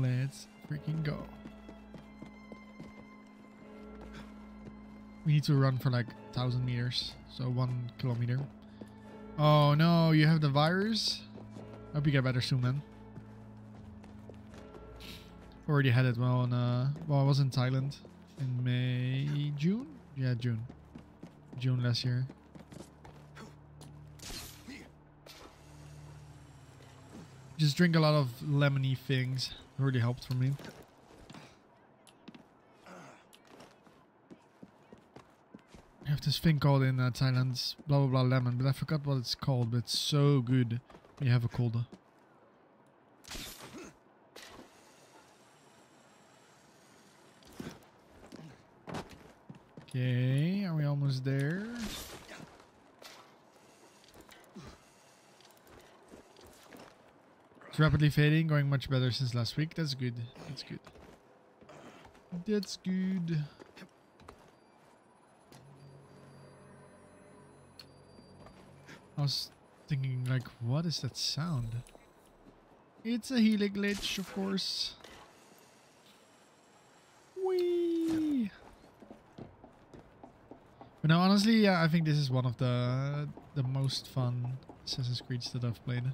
Let's freaking go. We need to run for like thousand meters, so one kilometer. Oh no, you have the virus? Hope you get better soon, man. Already had it well on uh well I was in Thailand in May June? Yeah, June. June last year. Just drink a lot of lemony things. It really helped for me. have this thing called in uh, Thailand, blah blah blah lemon, but I forgot what it's called, but it's so good when you have a cold. Okay, are we almost there? It's rapidly fading, going much better since last week. That's good. That's good. That's good. I was thinking, like, what is that sound? It's a helix glitch, of course. Whee! But no, honestly, yeah, I think this is one of the the most fun Assassin's Creeds that I've played.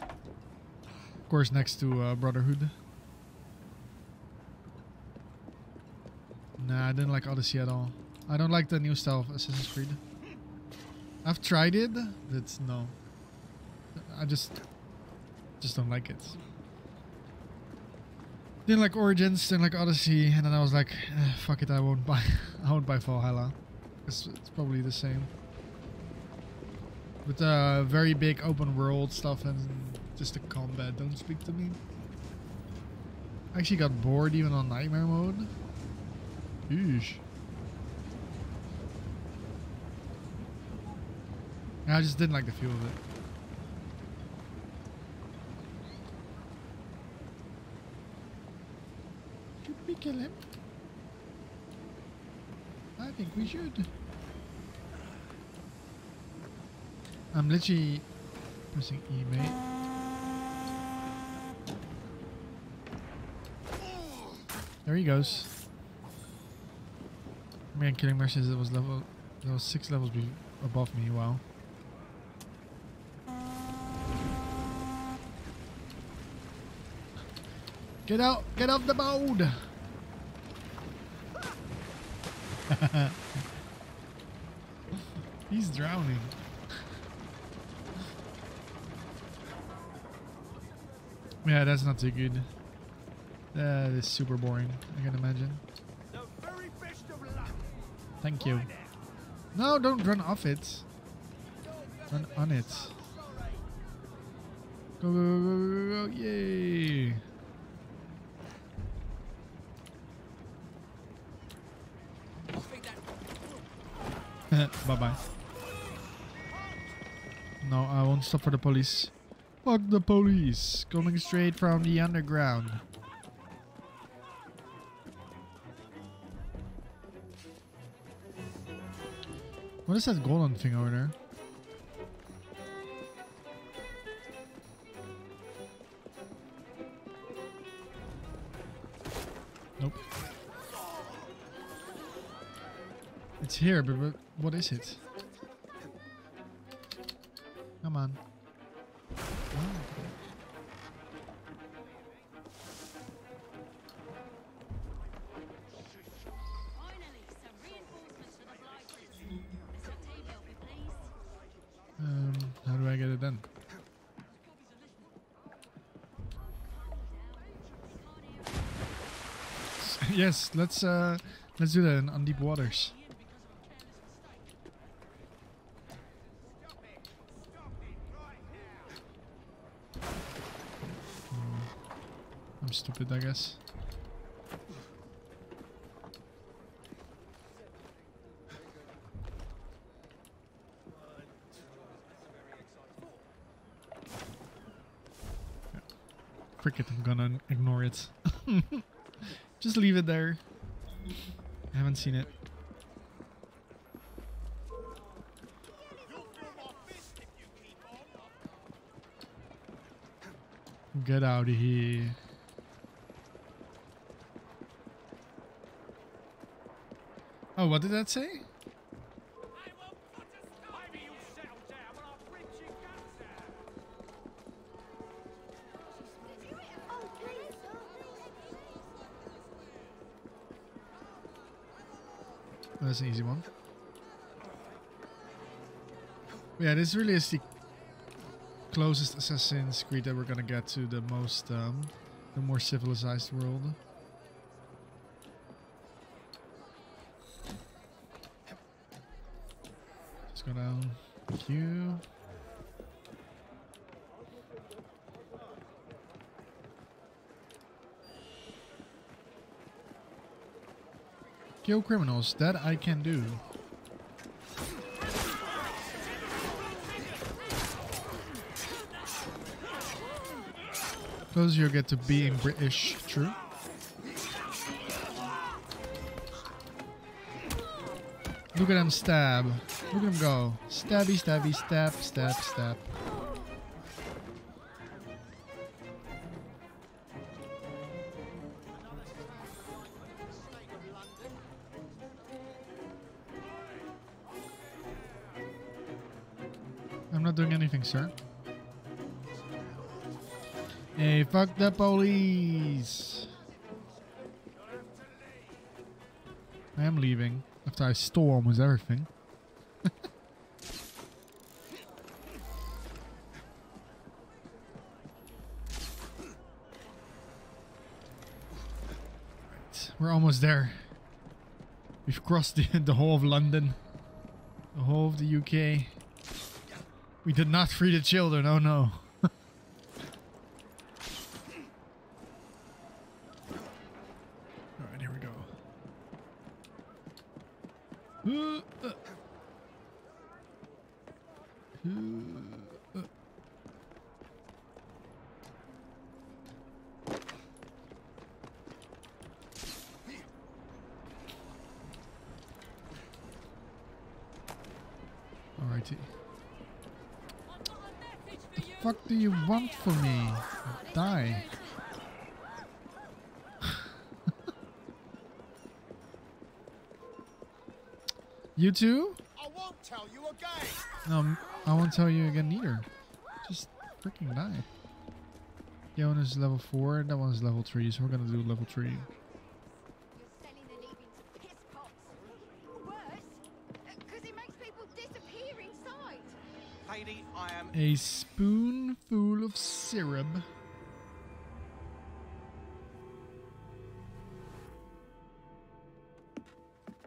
Of course, next to uh, Brotherhood. Nah, I didn't like Odyssey at all. I don't like the new style of Assassin's Creed. I've tried it, but no. I just just don't like it. Didn't like Origins, didn't like Odyssey, and then I was like, eh, fuck it, I won't buy I won't buy Valhalla. It's, it's probably the same. With the very big open world stuff and just the combat don't speak to me. I actually got bored even on Nightmare mode. Eesh. I just didn't like the feel of it. Should we kill him? I think we should. I'm literally pressing E, mate. There he goes. Man, killing mercies that was level, that was six levels above me. Wow. Get out! Get off the boat! He's drowning. Yeah, that's not too good. That is super boring, I can imagine. The very best of luck. Thank you. No, don't run off it. Run on it. Go, go, go, go, go, go. Yay! Bye-bye. No, I won't stop for the police. Fuck the police. Coming straight from the underground. What is that golden thing over there? Nope. It's here, but what is it? Come on. Oh. Um, how do I get it done? Yes, let's uh, let's do that in, on deep waters. Stupid, I guess. Yeah. Cricket, I'm gonna ignore it. Just leave it there. I haven't seen it. Get out of here. Oh, what did that say? Oh, that's an easy one. Yeah, this really is the closest Assassin's Creed that we're gonna get to the most, um, the more civilized world. go down. Thank you. Kill criminals, that I can do. Because you get to be in British, true. Look at him stab. Look at him go. Stabby, stabby, stab, stab, stab. I'm not doing anything, sir. Hey, fuck the police. I am leaving. After I stole almost everything. Right, we're almost there. We've crossed the, the whole of London. The whole of the U K. We did not free the children, oh no. For me, die. You too? I won't tell you again. No, I won't tell you again either. Just freaking die. The one is level four, that one is level three, so we're gonna do level three. A spoonful of syrup.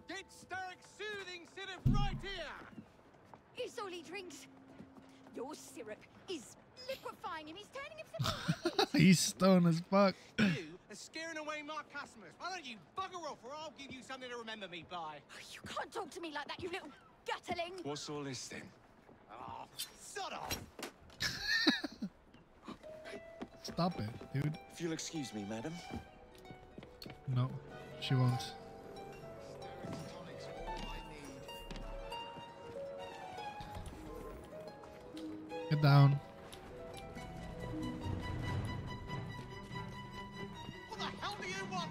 Get Starrick soothing syrup right here. It's all he drinks. Your syrup is liquefying him. He's turning himself. He's stoned as fuck. You are scaring away my customers. Why don't you bugger off, or I'll give you something to remember me by? Oh, you can't talk to me like that, you little gutterling. What's all this then? Stop it, dude. If you'll excuse me, madam. No, she won't. Get down. What the hell do you want?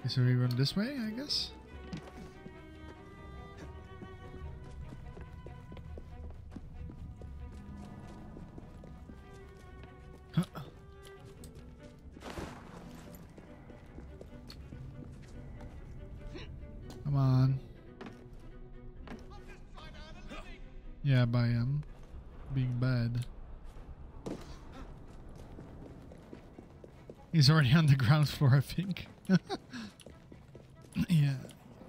Okay, so we run this way, I guess. By him being bad. He's already on the ground floor, I think. Yeah,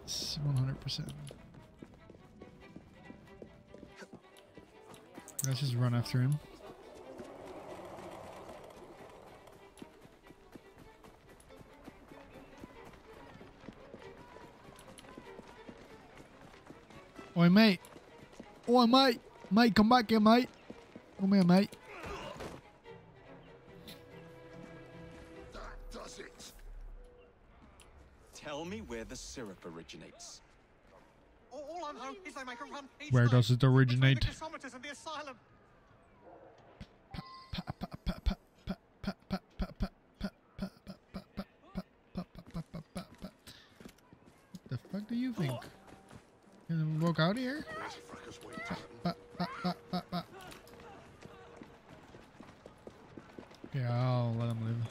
it's one hundred percent. Let's just run after him. Oi, mate. Oi, mate. Mate, come back here, mate. Come here, mate. That does it. Tell me where the syrup originates. All I'm hoping is they make a run. Where does it originate? What the fuck do you think? Can we walk out here? Yeah, I'll let him live.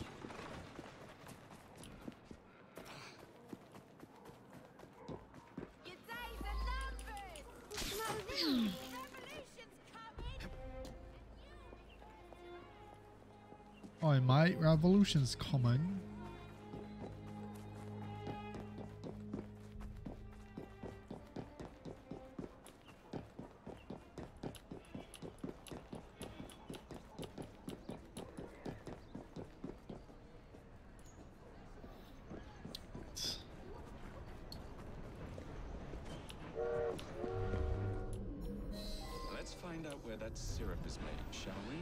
Your days are numbered. No need. Revolution's coming. Oi, mate, revolution's coming. that syrup is made, shall we?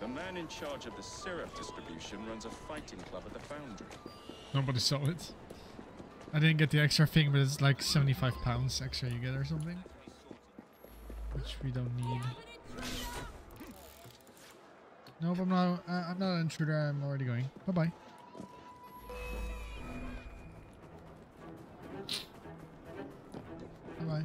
The man in charge of the syrup distribution runs a fighting club at the foundry. Nobody saw it. I didn't get the extra thing, but it's like seventy-five pounds extra you get or something, which we don't need. Nope, I'm not. Uh, I'm not an intruder. I'm already going. Bye bye. Bye bye.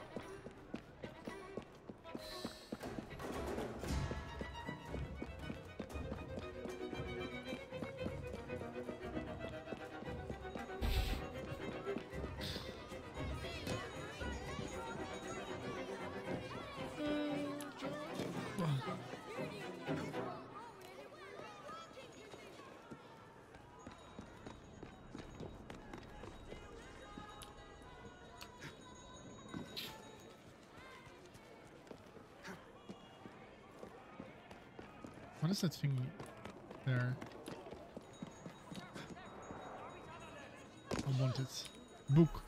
What is that thing there? I want it. Book.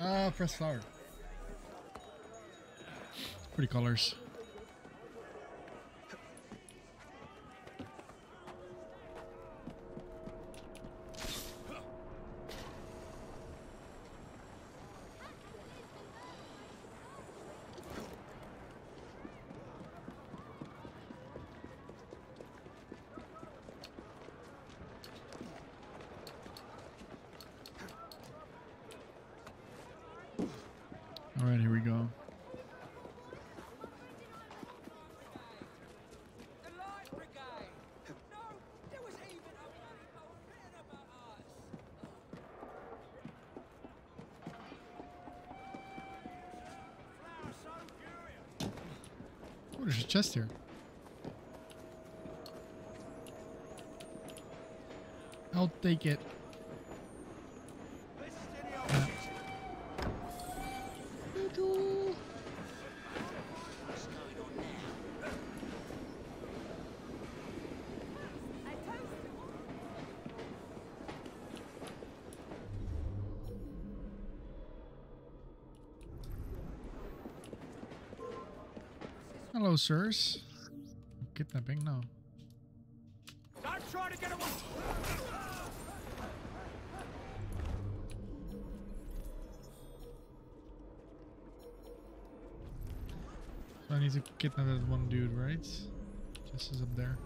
Ah, press flower. Pretty colors. There's a chest here. I'll take it. Yeah. Hello, sirs. I'm kidnapping now. I'm trying to get away. So I need to kidnap that one dude, right? Just is up there.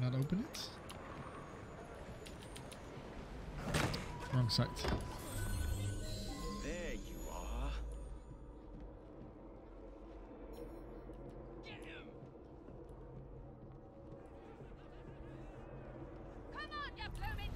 Not open it. Wrong side. There you are. Get him. Come on, you blooming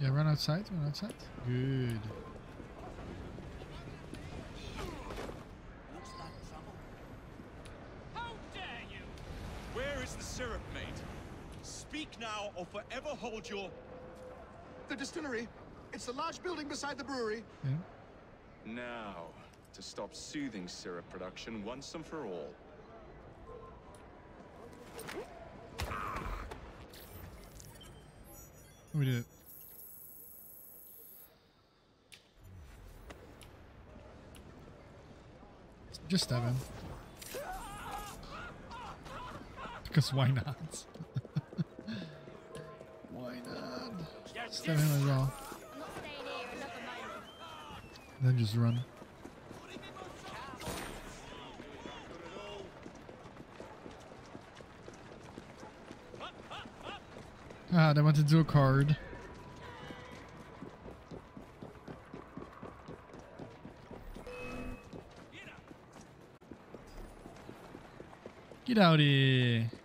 Yeah, run outside, run outside. Good. How dare you! Where is the syrup, mate? Speak now or forever hold your... The distillery. It's the large building beside the brewery. Yeah. Now, to stop soothing syrup production once and for all. We did it. Just seven. Because why not? Why not? Stab him as well. Then just run. Ah, they want to do a card. Get out of here.